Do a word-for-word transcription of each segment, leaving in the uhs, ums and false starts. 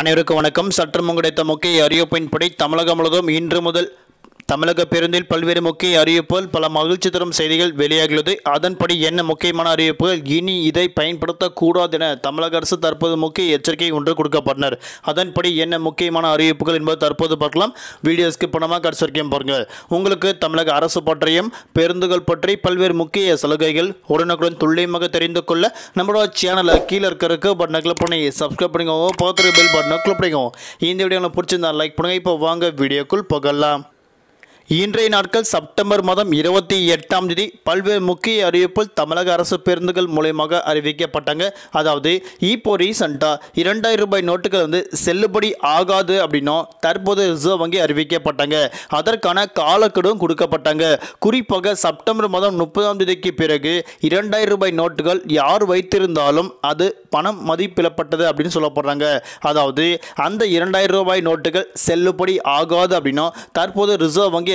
அனைவருக்கும் வணக்கம். சற்றும் கிடைத்த முக்கிய அறிவிப்பின்படி தமிழகம் முழுவதும் இன்று முதல் தமிழக பேருந்தில் பல்வேறு முக்கிய அறிவிப்புகள் பல மகிழ்ச்சி தரும் செய்திகள் வெளியாகியுள்ளது. அதன்படி என்ன முக்கியமான அறிவிப்புகள், இனி இதை பயன்படுத்தக்கூடாது என தமிழக அரசு தற்போது முக்கிய எச்சரிக்கை ஒன்று கொடுக்கப்பட்டனர். அதன்படி என்ன முக்கியமான அறிவிப்புகள் என்பது தற்போது பார்க்கலாம். வீடியோஸ்க்கு பணமாக கடைசி வரைக்கும் பாருங்கள். உங்களுக்கு தமிழக அரசு பற்றியும் பேருந்துகள் பற்றி பல்வேறு முக்கிய சலுகைகள் உடனுக்குடன் துல்லியமாக தெரிந்து கொள்ள நம்மளோட சேனலை கீழே இருக்கிறதுக்கு பட்டனை கிளிக் பண்ணி சப்ஸ்கிரைப் பண்ணிக்கோங்க. பார்த்து பெல் பட்டனை கிளிக் பண்ணிக்கோங்க. இந்த வீடியோவில் பிடிச்சிருந்தா லைக் பண்ணுங்கள். இப்போ வாங்க வீடியோக்குள் போகலாம். இன்றைய நாட்கள் செப்டம்பர் மாதம் இருபத்தி எட்டாம் தேதி பல்வேறு முக்கிய அறிவிப்புகள் தமிழக அரசு பேருந்துகள் மூலமாக அறிவிக்கப்பட்டாங்க. அதாவது இப்போ ரீசெண்டாக இரண்டாயிரம் ரூபாய் நோட்டுகள் வந்து செல்லுபடி ஆகாது அப்படின்னும் தற்போது ரிசர்வ் வங்கி அறிவிக்கப்பட்டாங்க. அதற்கான காலக்கெடும் கொடுக்கப்பட்டாங்க. குறிப்பாக செப்டம்பர் மாதம் முப்பதாம் தேதிக்கு பிறகு இரண்டாயிரம் ரூபாய் நோட்டுகள் யார் வைத்திருந்தாலும் அது பணம் மதிப்பிழப்பட்டது அப்படின்னு சொல்லப்படுறாங்க. அதாவது அந்த இரண்டாயிரம் ரூபாய் நோட்டுகள் செல்லுபடி ஆகாது அப்படின்னும் தற்போது ரிசர்வ் வங்கி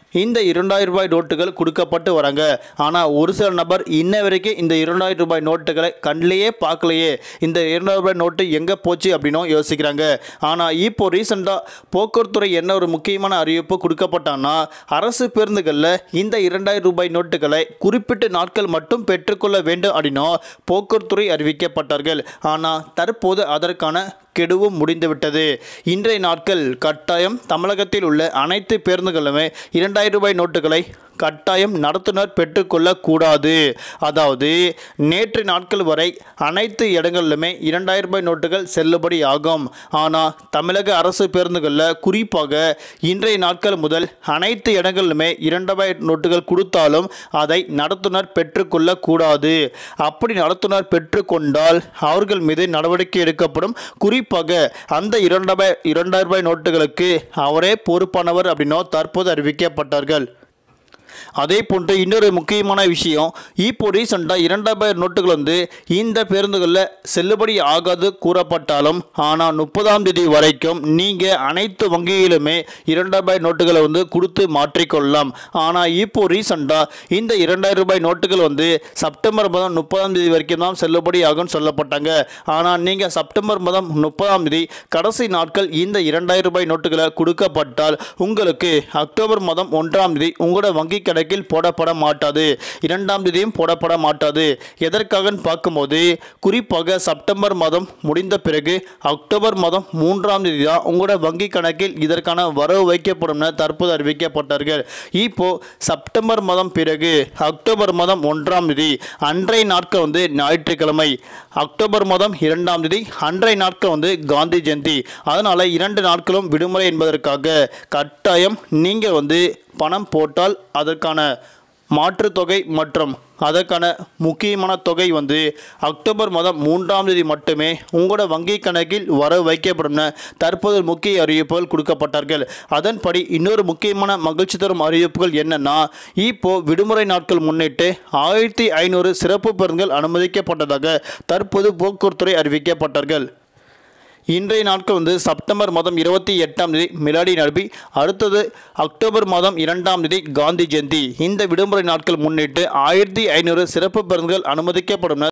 இந்த இரண்டாயிரம் ரூபாய் நோட்டுகள் கொடுக்கப்பட்டு வராங்க. ஆனால் ஒரு சில நபர் இன்ன வரைக்கும் இந்த இரண்டாயிரம் ரூபாய் நோட்டுகளை கண்ணிலேயே பார்க்கலையே, இந்த இரண்டாயிரம் ரூபாய் நோட்டு எங்கே போச்சு அப்படின்னும் யோசிக்கிறாங்க. ஆனால் இப்போ ரீசெண்டாக போக்குவரத்துறை என்ன ஒரு முக்கியமான அறிவிப்பு கொடுக்கப்பட்டான்னா, அரசு பேருந்துகளில் இந்த இரண்டாயிரம் ரூபாய் நோட்டுகளை குறிப்பிட்ட நாட்கள் மட்டும் பெற்றுக்கொள்ள வேண்டும் அப்படின்னும் போக்குவரத்துறை அறிவிக்கப்பட்டார்கள். ஆனால் தற்போது அதற்கான கெடுவும் முடிந்துவிட்டது. இன்றைய நாட்கள் கட்டாயம் தமிழகத்தில் உள்ள அனைத்து பேருந்துகளுமே இரண்டாயிரம் ரூபாய் நோட்டுகளை கட்டாயம் நடத்துனர் பெற்றுக்கொள்ளக்கூடாது. அதாவது நேற்று நாட்கள் வரை அனைத்து இடங்களிலுமே இரண்டாயிரம் ரூபாய் நோட்டுகள் செல்லுபடி ஆகும். ஆனால் தமிழக அரசு பேருந்துகளில் குறிப்பாக இன்றைய நாட்கள் முதல் அனைத்து இடங்களிலுமே இரண்டு ரூபாய் நோட்டுகள் கொடுத்தாலும் அதை நடத்துனர் பெற்றுக்கொள்ளக்கூடாது. அப்படி நடத்துனர் பெற்றுக்கொண்டால் அவர்கள் மீது நடவடிக்கை எடுக்கப்படும். குறிப்பாக அந்த இரண்டு ரூபாய் இரண்டாயிரம் ரூபாய் நோட்டுகளுக்கு அவரே பொறுப்பானவர் அப்படின்னோ தற்போது அறிவிக்கப்பட்டார்கள். அதே போன்று இன்னொரு முக்கியமான விஷயம், இப்போ ரீசெண்டாக இரண்டாயிரம் நோட்டுகள் வந்து இந்த பேருந்துகளில் செல்லுபடி ஆகாது கூறப்பட்டாலும், ஆனால் முப்பதாம் தேதி வரைக்கும் நீங்கள் அனைத்து வங்கியிலுமே இரண்டாயிரம் நோட்டுகளை வந்து கொடுத்து மாற்றிக்கொள்ளலாம். ஆனால் இப்போ ரீசெண்டாக இந்த இரண்டாயிரம் ரூபாய் நோட்டுகள் வந்து செப்டம்பர் மாதம் முப்பதாம் தேதி வரைக்கும் தான் செல்லுபடி ஆகும்னு சொல்லப்பட்டாங்க. ஆனால் நீங்கள் செப்டம்பர் மாதம் முப்பதாம் தேதி கடைசி நாட்கள் இந்த இரண்டாயிரம் ரூபாய் நோட்டுகளை கொடுக்கப்பட்டால் உங்களுக்கு அக்டோபர் மாதம் ஒன்றாம் தேதி உங்களோட வங்கி கணக்கில் போடப்பட மாட்டாது, இரண்டாம் தேதியும் போடப்பட மாட்டாது. எதற்காக பார்க்கும்போது குறிப்பாக செப்டம்பர் மாதம் முடிந்த பிறகு அக்டோபர் மாதம் மூன்றாம் தேதி தான் உங்களோட வங்கி கணக்கில் இதற்கான வரவு வைக்கப்படும் என தற்போது அறிவிக்கப்பட்டார்கள். இப்போ செப்டம்பர் மாதம் பிறகு அக்டோபர் மாதம் ஒன்றாம் தேதி அன்றைய நாட்கள் வந்து ஞாயிற்றுக்கிழமை, அக்டோபர் மாதம் இரண்டாம் தேதி அன்றைய நாட்கள் வந்து காந்தி ஜெயந்தி. அதனால இரண்டு நாட்களும் விடுமுறை என்பதற்காக கட்டாயம் நீங்க வந்து பணம் போட்டால் அதற்கான மாற்றுத்தொகை மற்றும் அதற்கான முக்கியமான தொகை வந்து அக்டோபர் மாதம் மூன்றாம் தேதி மட்டுமே உங்களோட வங்கி கணக்கில் வரவு வைக்கப்படும் என தற்போது முக்கிய அறிவிப்புகள் கொடுக்கப்பட்டார்கள். அதன்படி இன்னொரு முக்கியமான மகிழ்ச்சி தரும் அறிவிப்புகள் என்னென்னா, இப்போது விடுமுறை நாட்கள் முன்னிட்டு ஆயிரத்தி ஐநூறு சிறப்பு பேருந்துகள் அனுமதிக்கப்பட்டதாக தற்போது போக்குவரத்துறை அறிவிக்கப்பட்டார்கள். இன்றைய நாட்கள் வந்து செப்டம்பர் மாதம் இருபத்தி எட்டாம் தேதி மிலாடி நபி, அடுத்தது அக்டோபர் மாதம் இரண்டாம் தேதி காந்தி ஜெயந்தி. இந்த விடுமுறை நாட்கள் முன்னிட்டு ஆயிரத்தி ஐநூறு சிறப்பு பேருந்துகள் அனுமதிக்கப்படும்.